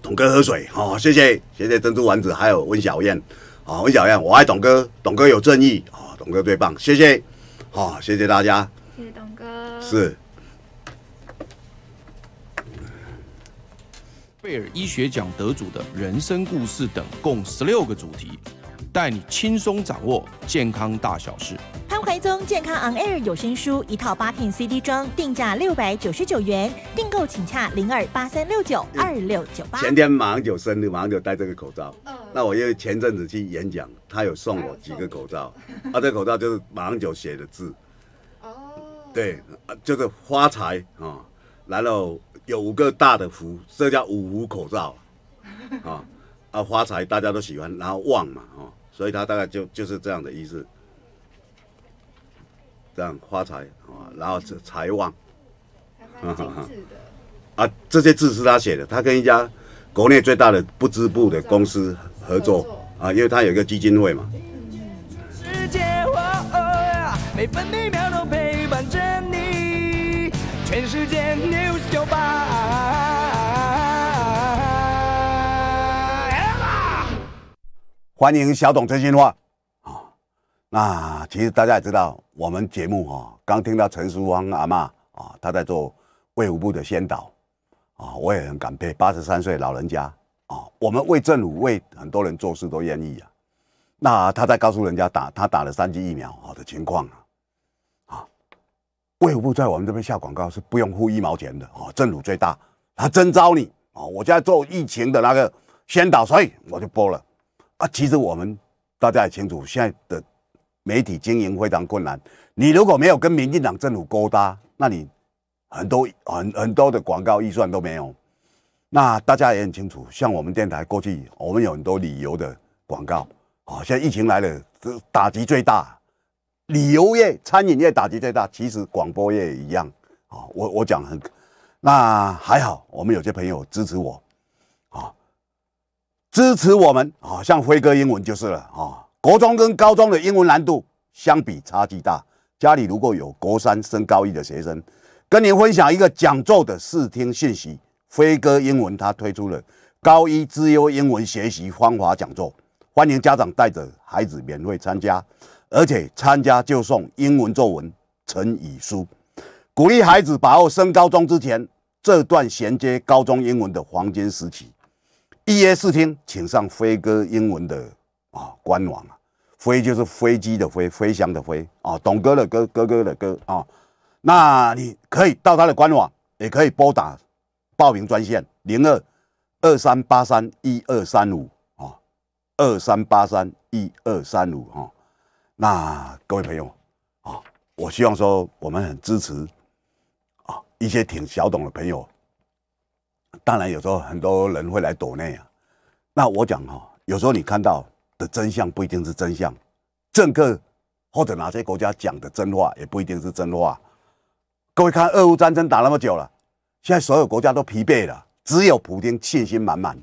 董哥喝水。好、哦，谢谢谢谢珍珠丸子，还有温小燕。好、哦，温小燕，我爱董哥，董哥有正义。好、哦，董哥最棒，谢谢。好、哦，谢谢大家。谢谢董哥。是。贝尔医学奖得主的人生故事等共十六个主题，带你轻松掌握健康大小事。 潘怀宗健康 On Air 有声书一套八片 C D 装，定价六百九十九元，订购请洽零二八三六九二六九八。前天马上就生日，马上就戴这个口罩。呃、那我因为前阵子去演讲，他有送我几个口罩，啊，这口罩就是马上就写的字。哦。对，就是发财啊、哦，然后有五个大的福，这叫五福口罩。啊、哦、啊，发财大家都喜欢，然后旺嘛，哦，所以他大概就就是这样的意思。 这样发财啊，然后财旺，嗯、啊，这些字是他写的，他跟一家国内最大的不织布的公司合作, 合作啊，因为他有一个基金会嘛。世界哇哦，每分每秒都陪伴着你，全世界 News 九八。欢迎小董真心话。 那、啊、其实大家也知道，我们节目啊，刚听到陈淑芳阿嬷啊，她在做卫福部的宣导啊，我也很感佩八十三岁老人家啊，我们为政府为很多人做事都愿意啊。那他在告诉人家打他打了三剂疫苗好的情况啊，啊，卫福部在我们这边下广告是不用付一毛钱的啊，政府最大，他征召你啊，我现在做疫情的那个宣导，所以我就播了啊。其实我们大家也清楚，现在的媒体经营非常困难，你如果没有跟民进党政府勾搭，那你很多很很多的广告预算都没有。那大家也很清楚，像我们电台过去，我们有很多旅游的广告。 哦，现在疫情来了，这打击最大，旅游业、餐饮业打击最大。其实广播业也一样。哦，我我讲很，那还好，我们有些朋友支持我，啊、哦，支持我们啊、哦，像辉哥英文就是了啊、哦。国中跟高中的英文难度相比差距大，家里如果有国三升高一的学生，跟您分享一个讲座的视听讯息。辉哥英文他推出了高一资优英文学习方法讲座。 欢迎家长带着孩子免费参加，而且参加就送英文作文、成语书，鼓励孩子把握升高中之前这段衔接高中英文的黄金时期。预约试听，请上飞哥英文的啊、哦、官网啊，飞就是飞机的飞，飞翔的飞啊、哦，董哥的哥，哥哥的哥啊、哦。那你可以到他的官网，也可以拨打报名专线零二二三八三一二三五。 二三八三一二三五哈，那各位朋友啊、哦，我希望说我们很支持啊、哦、一些挺小懂的朋友。当然有时候很多人会来抖内啊，那我讲哈、哦，有时候你看到的真相不一定是真相，政客或者哪些国家讲的真话也不一定是真话。各位看，俄乌战争打那么久了，现在所有国家都疲惫了，只有普丁信心满满。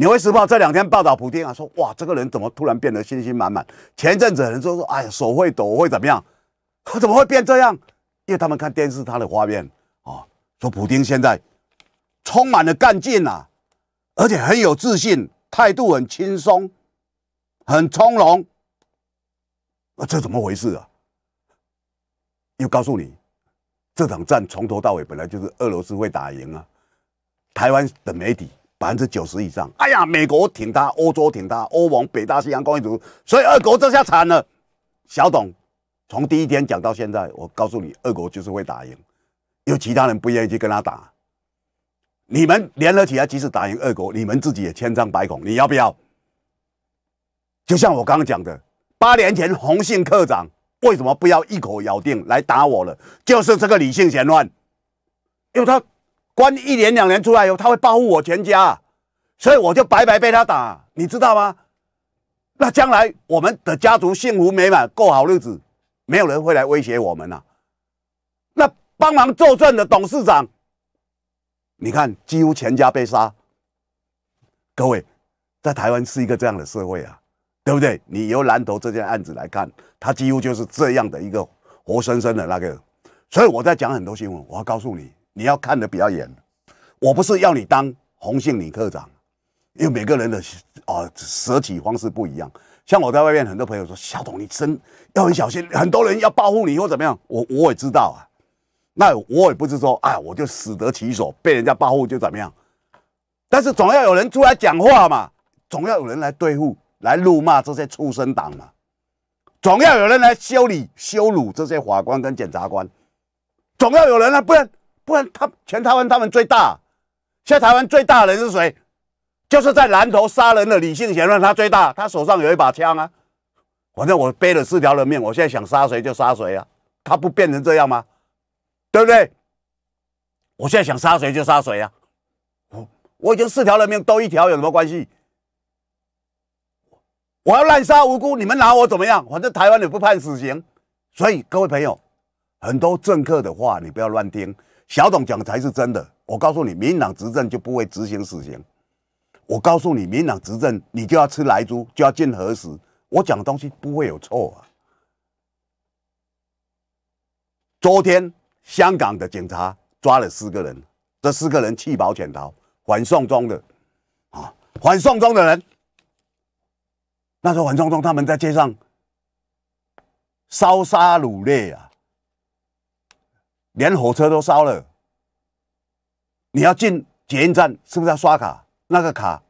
纽约时报这两天报道普丁啊，说哇，这个人怎么突然变得信心满满？前阵子有人说说，哎呀，手会抖会怎么样？他怎么会变这样？因为他们看电视他的画面啊、哦，说普丁现在充满了干劲啊，而且很有自信，态度很轻松，很从容。啊，这怎么回事啊？又告诉你，这场战从头到尾本来就是俄罗斯会打赢啊，台湾的媒体。 百分之九十以上，哎呀，美国挺他，欧洲挺他，欧盟、北大西洋公约组，所以俄国这下惨了。小董从第一天讲到现在，我告诉你，俄国就是会打赢，因为其他人不愿意去跟他打。你们联合起来，即使打赢俄国，你们自己也千疮百孔。你要不要？就像我刚刚讲的，八年前洪信科长为什么不要一口咬定来打我了？就是这个理性嫌乱，因为他。 关一年两年出来以后，他会报复我全家，所以我就白白被他打，你知道吗？那将来我们的家族幸福美满，过好日子，没有人会来威胁我们啊。那帮忙作证的董事长，你看几乎全家被杀。各位，在台湾是一个这样的社会啊，对不对？你由南投这件案子来看，他几乎就是这样的一个活生生的那个。所以我在讲很多新闻，我要告诉你。 你要看得比较远，我不是要你当洪信女科长，因为每个人的啊舍取方式不一样。像我在外面，很多朋友说小董，你真要很小心，很多人要报复你或怎么样。我我也知道啊，那我也不是说哎，我就死得其所，被人家报复就怎么样。但是总要有人出来讲话嘛，总要有人来对付、来辱骂这些畜生党嘛，总要有人来修理、羞辱这些法官跟检察官，总要有人来，不然。 不然他，他全台湾他们最大，现在台湾最大的人是谁？就是在南投杀人的理性嫌犯，他最大，他手上有一把枪啊。反正我背了四条人命，我现在想杀谁就杀谁啊，他不变成这样吗？对不对？我现在想杀谁就杀谁啊，我我已经四条人命都一条有什么关系？我要滥杀无辜，你们拿我怎么样？反正台湾也不判死刑，所以各位朋友，很多政客的话你不要乱听。 小董讲才是真的，我告诉你，民进党执政就不会执行死刑。我告诉你，民进党执政，你就要吃莱猪，就要进核食。我讲的东西不会有错啊。昨天香港的警察抓了四个人，这四个人弃保潜逃，反送中的啊，反送中的人。那时候反送中他们在街上烧杀掳掠啊。 连火车都烧了，你要进捷运站是不是要刷卡？那个卡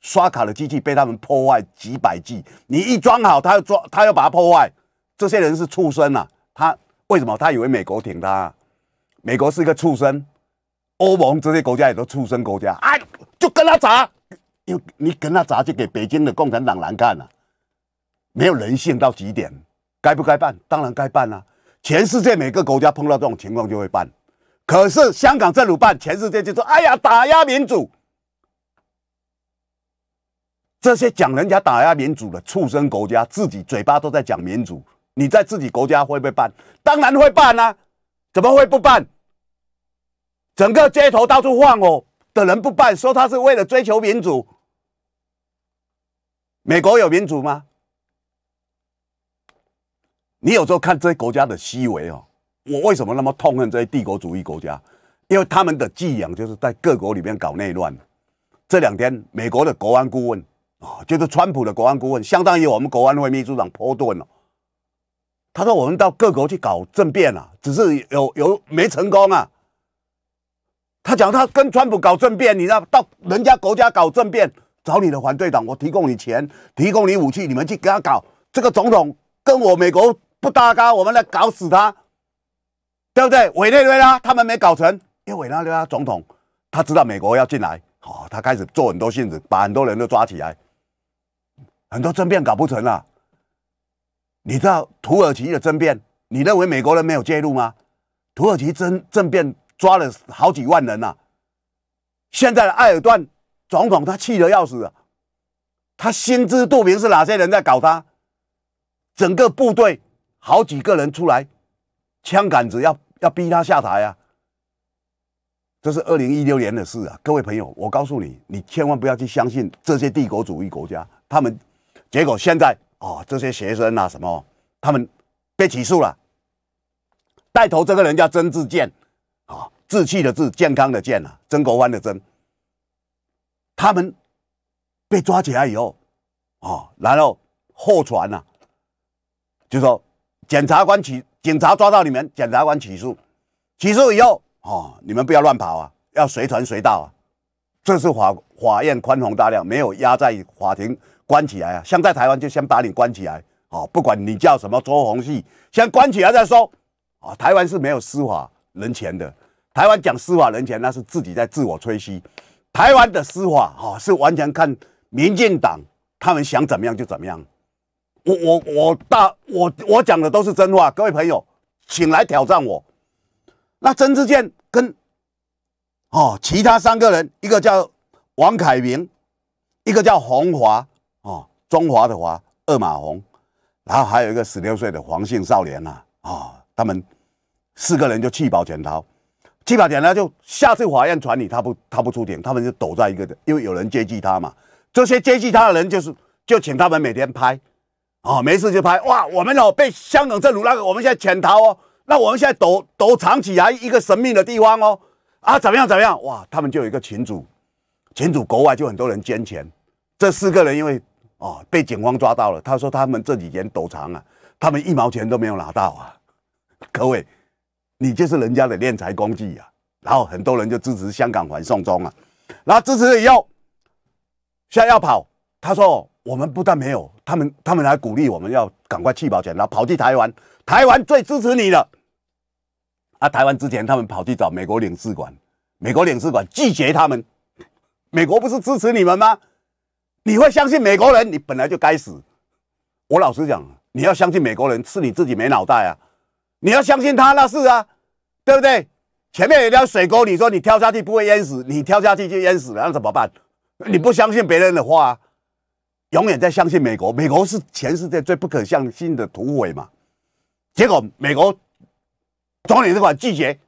刷卡的机器被他们破坏几百剂，你一装好，他要装，他要把它破坏。这些人是畜生啊！他为什么？他以为美国挺他、啊，美国是一个畜生，欧盟这些国家也都畜生国家啊，就跟他砸，因为你跟他砸就给北京的共产党难看了、啊，没有人性到极点，该不该办？当然该办啊！全世界每个国家碰到这种情况就会办，可是香港政府办，全世界就说：哎呀，打压民主。 这些讲人家打压民主的畜生国家，自己嘴巴都在讲民主，你在自己国家会不会办？当然会办啊，怎么会不办？整个街头到处放火的人不办，说他是为了追求民主。美国有民主吗？你有时候看这些国家的思维哦，我为什么那么痛恨这些帝国主义国家？因为他们的寄养就是在各国里面搞内乱。这两天，美国的国安顾问。 哦，就是川普的国安顾问，相当于我们国安会秘书长波顿了、哦。他说我们到各国去搞政变啊，只是有有没成功啊。他讲他跟川普搞政变，你知道到人家国家搞政变，找你的反对党，我提供你钱，提供你武器，你们去给他搞。这个总统跟我美国不搭嘎，我们来搞死他，对不对？委内瑞拉他们没搞成，因为委内瑞拉总统他知道美国要进来，哦，他开始做很多性质，把很多人都抓起来。 很多政变搞不成了、啊，你知道土耳其的政变，你认为美国人没有介入吗？土耳其政政变抓了好几万人呐、啊。现在的埃尔段总统他气得要死、啊，他心知肚明是哪些人在搞他，整个部队好几个人出来，枪杆子要要逼他下台啊。这是二零一六年的事啊，各位朋友，我告诉你，你千万不要去相信这些帝国主义国家，他们。 结果现在哦，这些学生啊什么，他们被起诉了。带头这个人叫曾志健，啊、哦，志气的志，健康的健啊，曾国藩的曾。他们被抓起来以后，哦，然后后传呐、啊，就说检察官起，警察抓到你们，检察官起诉，起诉以后，哦，你们不要乱跑啊，要随传随到啊。这是法法院宽宏大量，没有压在法庭。 关起来啊！像在台湾就先把你关起来，哦，不管你叫什么周鸿祎，先关起来再说。啊、哦，台湾是没有司法人权的。台湾讲司法人权，那是自己在自我吹嘘。台湾的司法啊、哦，是完全看民进党他们想怎么样就怎么样。我我我大我我讲的都是真话，各位朋友，请来挑战我。那曾志健跟哦其他三个人，一个叫王凯明，一个叫洪华。 哦，中华的华，二马红，然后还有一个十六岁的黄姓少年呐、啊，哦，他们四个人就弃保潜逃，弃保潜逃就下次法院传你，他不他不出庭，他们就躲在一个的，因为有人接济他嘛，这些接济他的人就是就请他们每天拍，哦，没事就拍，哇，我们哦被香港政府那个，我们现在潜逃哦，那我们现在躲躲藏起来一个神秘的地方哦，啊，怎么样怎么样，哇，他们就有一个群组，群组国外就很多人捐钱，这四个人因为。 哦，被警方抓到了。他说他们这几年躲藏啊，他们一毛钱都没有拿到啊。各位，你就是人家的敛财工具啊。然后很多人就支持香港反送中啊，然后支持了以后，现在要跑。他说我们不但没有，他们他们还鼓励我们要赶快弃保潜逃，跑去台湾，台湾最支持你了。啊，台湾之前他们跑去找美国领事馆，美国领事馆拒绝他们。美国不是支持你们吗？ 你会相信美国人？你本来就该死。我老实讲，你要相信美国人是你自己没脑袋啊！你要相信他那是啊，对不对？前面有一条水沟，你说你跳下去不会淹死，你跳下去就淹死了，那怎么办？你不相信别人的话、啊，永远在相信美国。美国是全世界最不可相信的土匪嘛。结果美国总领事馆拒绝，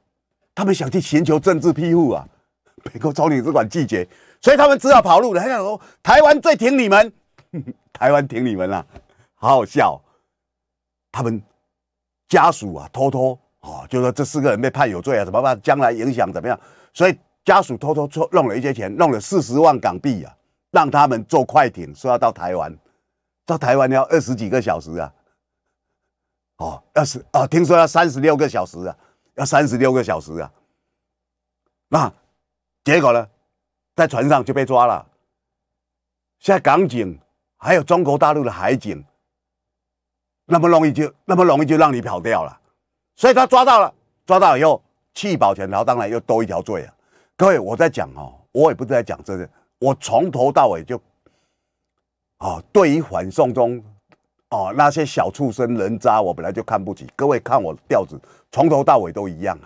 他们想去寻求政治庇护啊。美国总领事馆拒绝。 所以他们只好跑路了。他想说：“台湾最挺你们，呵呵台湾挺你们啦、啊，好好笑、哦。”他们家属啊，偷偷哦，就说这四个人被判有罪啊，怎么办？将来影响怎么样？所以家属偷偷做弄了一些钱，弄了四十万港币啊，让他们坐快艇，说要到台湾，到台湾要二十几个小时啊，哦，二十啊，听说要三十六个小时啊，要三十六个小时啊。那结果呢？ 在船上就被抓了，现在港警还有中国大陆的海警，那么容易就那么容易就让你跑掉了。所以他抓到了，抓到以后弃保潜逃，当然又多一条罪啊。各位，我在讲哦，我也不是在讲这个，我从头到尾就，哦，对于反送中。 哦，那些小畜生、人渣，我本来就看不起。各位看我调子，从头到尾都一样啊。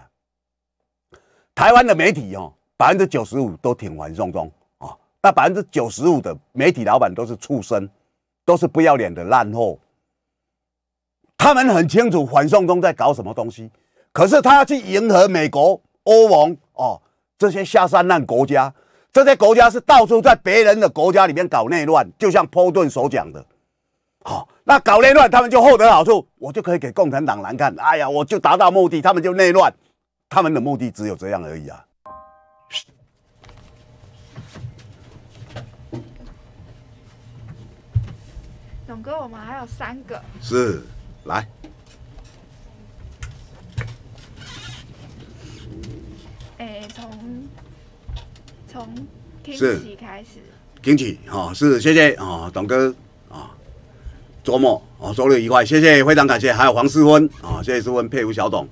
台湾的媒体哦，百分之九十五都挺反送中啊，那百分之九十五的媒体老板都是畜生，都是不要脸的烂货。他们很清楚反送中在搞什么东西，可是他要去迎合美国、欧盟哦这些下三滥国家，这些国家是到处在别人的国家里面搞内乱，就像波顿所讲的。 好、哦，那搞内乱，他们就获得好处，我就可以给共产党难看。哎呀，我就达到目的，他们就内乱，他们的目的只有这样而已啊。勇哥，我们还有三个。是，来。哎、欸，从从听起开始。听起，好、哦，是，谢谢啊，董、哦、哥。 周末哦，周六愉快，谢谢，非常感谢，还有黄世芬啊、哦，谢谢世芬，佩服小董，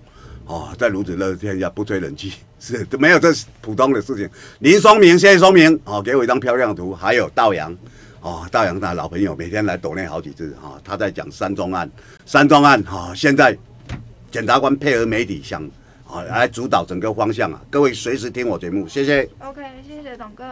哦，在如此热的天下不吹冷气是没有这普通的事情。林松明，谢谢松明哦，给我一张漂亮的图，还有道阳哦，道阳他老朋友每天来抖内好几次哈、哦，他在讲三宗案，三宗案哈、哦，现在检察官配合媒体想啊、哦、来主导整个方向啊，各位随时听我节目，谢谢。OK， 谢谢董哥。